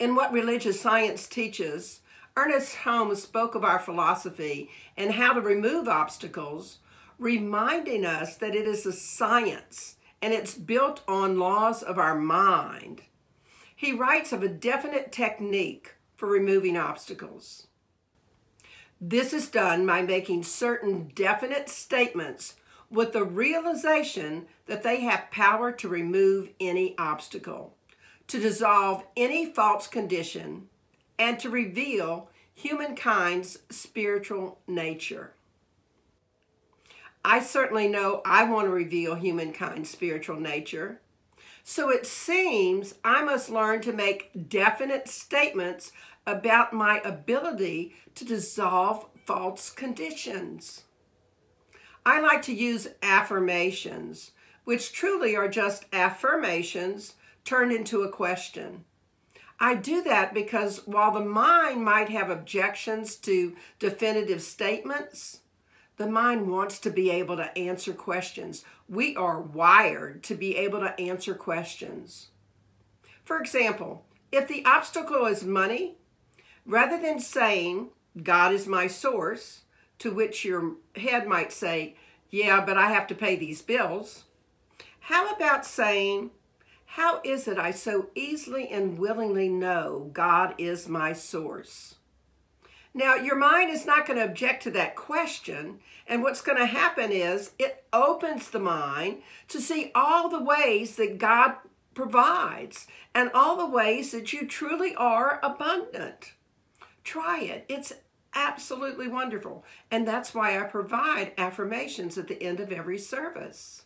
In What Religious Science Teaches, Ernest Holmes spoke of our philosophy and how to remove obstacles, reminding us that it is a science and it's built on laws of our mind. He writes of a definite technique for removing obstacles. This is done by making certain definite statements with the realization that they have power to remove any obstacle, to dissolve any false condition, and to reveal humankind's spiritual nature. I certainly know I want to reveal humankind's spiritual nature, so it seems I must learn to make definite statements about my ability to dissolve false conditions. I like to use affirmations, which truly are just affirmations turned into a question. I do that because while the mind might have objections to definitive statements, the mind wants to be able to answer questions. We are wired to be able to answer questions. For example, if the obstacle is money, rather than saying, "God is my source," to which your head might say, "Yeah, but I have to pay these bills," how about saying, "How is it I so easily and willingly know God is my source?" Now, your mind is not going to object to that question, and what's going to happen is it opens the mind to see all the ways that God provides and all the ways that you truly are abundant. Try it. It's absolutely wonderful, and that's why I provide affirmations at the end of every service.